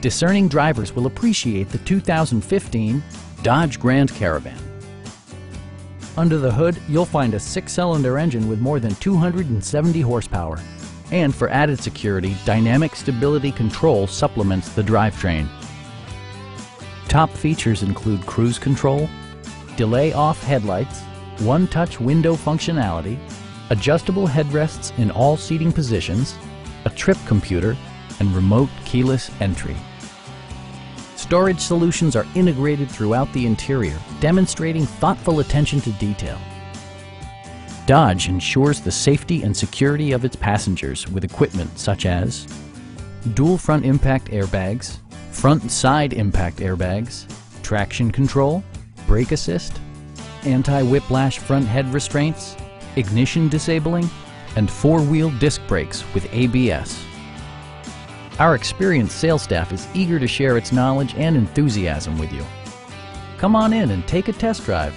Discerning drivers will appreciate the 2015 Dodge Grand Caravan. Under the hood, you'll find a 6-cylinder engine with more than 270 horsepower. And for added security, dynamic stability control supplements the drivetrain. Top features include cruise control, delay-off headlights, one-touch window functionality, adjustable headrests in all seating positions, a trip computer, and remote keyless entry. Storage solutions are integrated throughout the interior, demonstrating thoughtful attention to detail. Dodge ensures the safety and security of its passengers with equipment such as dual front impact airbags, front and side impact airbags, traction control, brake assist, anti-whiplash front head restraints, ignition disabling, and four-wheel disc brakes with ABS. Our experienced sales staff is eager to share its knowledge and enthusiasm with you. Come on in and take a test drive.